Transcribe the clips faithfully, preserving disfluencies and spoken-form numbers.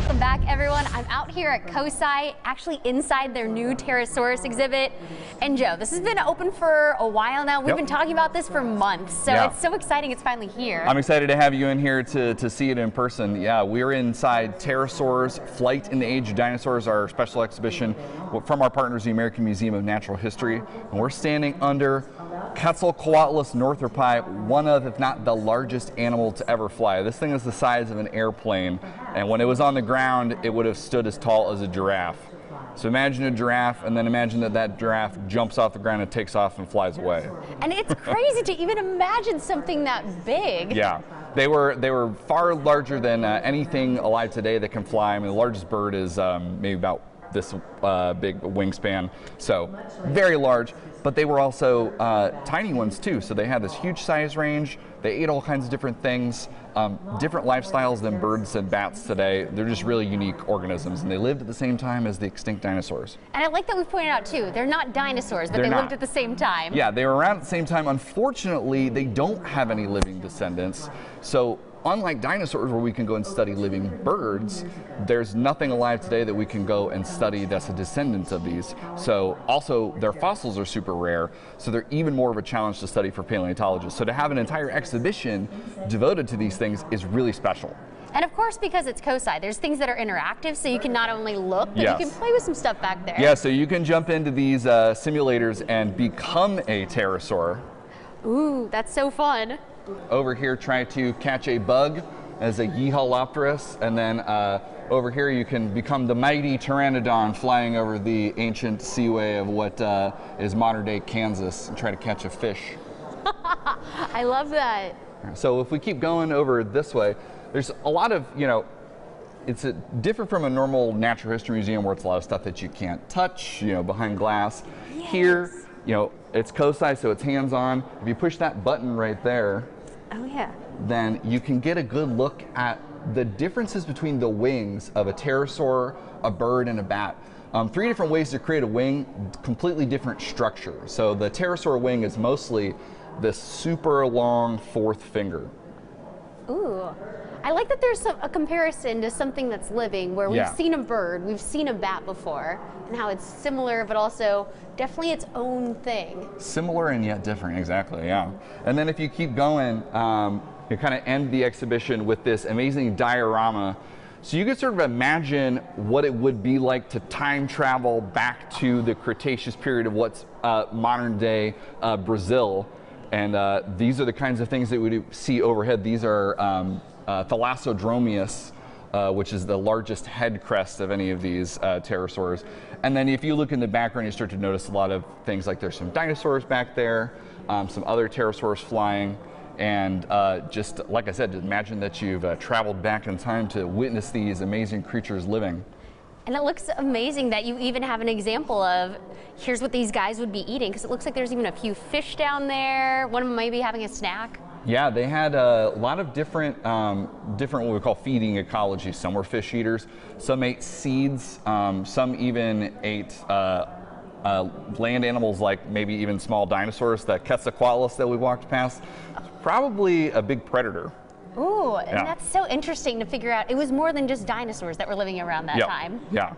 Welcome back, everyone. I'm out here at COSI, actually inside their new Pterosaurus exhibit. And Joe, this has been open for a while now. We've yep. been talking about this for months, so yeah. it's so exciting it's finally here. I'm excited to have you in here to, to see it in person. Yeah, we're inside Pterosaurs: Flight in the Age of Dinosaurs, our special exhibition from our partners, the American Museum of Natural History. And we're standing under Quetzalcoatlus Northropi, one of, if not the largest animal to ever fly. This thing is the size of an airplane, and when it was on the ground, it would have stood as tall as a giraffe. So imagine a giraffe, and then imagine that that giraffe jumps off the ground and takes off and flies away. And it's crazy to even imagine something that big. Yeah, they were they were far larger than uh, anything alive today that can fly. I mean, the largest bird is um, maybe about this uh, big wingspan, so very large. But they were also uh, tiny ones too, so they had this huge size range. They ate all kinds of different things, um, different lifestyles than birds and bats today. They're just really unique organisms, and they lived at the same time as the extinct dinosaurs. And I like that we've pointed out too, they're not dinosaurs, but they're they not. lived at the same time. Yeah, they were around at the same time. Unfortunately, they don't have any living descendants. So unlike dinosaurs, where we can go and study living birds, there's nothing alive today that we can go and study that's a descendant of these. So also, their fossils are super rare, so they're even more of a challenge to study for paleontologists. So to have an entire exhibition devoted to these things is really special. And of course, because it's COSI, there's things that are interactive, so you can not only look, but yes. you can play with some stuff back there. Yeah, so you can jump into these uh, simulators and become a pterosaur. Ooh, that's so fun. Over here, try to catch a bug as a Yeehalopterus, and then uh, over here you can become the mighty pteranodon flying over the ancient seaway of what uh, is modern-day Kansas and try to catch a fish. I love that. So if we keep going over this way, there's a lot of, you know, it's a, different from a normal natural history museum where it's a lot of stuff that you can't touch, you know, behind glass. Yes. Here, you know, it's COSI, so it's hands-on. If you push that button right there, oh yeah, then you can get a good look at the differences between the wings of a pterosaur, a bird, and a bat. Um, three different ways to create a wing, completely different structure. So the pterosaur wing is mostly this super long fourth finger. Ooh, I like that there's a comparison to something that's living, where we've yeah. seen a bird, we've seen a bat before, and how it's similar, but also definitely its own thing. Similar and yet different, exactly, yeah. And then if you keep going, um, you kind of end the exhibition with this amazing diorama. So you can sort of imagine what it would be like to time travel back to the Cretaceous period of what's uh, modern day uh, Brazil. And uh, these are the kinds of things that we see overhead. These are um, uh, Thalassodromeus, uh, which is the largest head crest of any of these uh, pterosaurs. And then if you look in the background, you start to notice a lot of things, like there's some dinosaurs back there, um, some other pterosaurs flying. And uh, just like I said, imagine that you've uh, traveled back in time to witness these amazing creatures living. And it looks amazing that you even have an example of, here's what these guys would be eating, because it looks like there's even a few fish down there. One of them might be having a snack. Yeah, they had a lot of different, um, different what we call feeding ecology. Some were fish eaters, some ate seeds, um, some even ate uh, uh, land animals, like maybe even small dinosaurs. That Quetzalcoatlus that we walked past, probably a big predator. Ooh, and yeah. that's so interesting to figure out. It was more than just dinosaurs that were living around that yep. time. Yeah.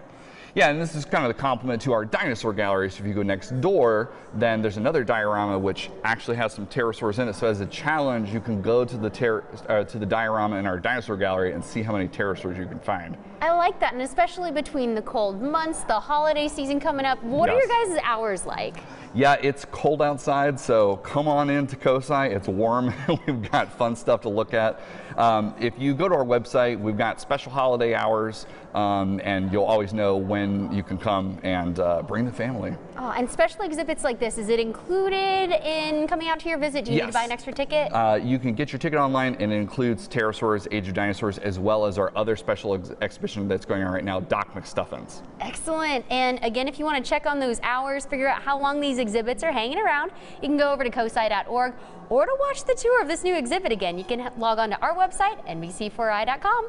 Yeah, and this is kind of the complement to our dinosaur gallery. So if you go next door, then there's another diorama which actually has some pterosaurs in it. So as a challenge, you can go to the ter uh, to the diorama in our dinosaur gallery and see how many pterosaurs you can find. I like that, and especially between the cold months, the holiday season coming up. What yes. are your guys' hours like? Yeah, it's cold outside, so come on in to COSI. It's warm. We've got fun stuff to look at. Um, if you go to our website, we've got special holiday hours, um, and you'll always know when you can come and uh, bring the family. Oh, and special exhibits like this, is it included in coming out to your visit? Do you yes. need to buy an extra ticket? Uh, you can get your ticket online, and it includes Pterosaurs, Age of Dinosaurs, as well as our other special ex exhibition that's going on right now, Doc McStuffins. Excellent. And again, if you want to check on those hours, figure out how long these exhibits are hanging around, you can go over to cosi dot org, or to watch the tour of this new exhibit again. You can log on to our website, n b c four i dot com.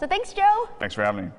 So thanks, Joe. Thanks for having me.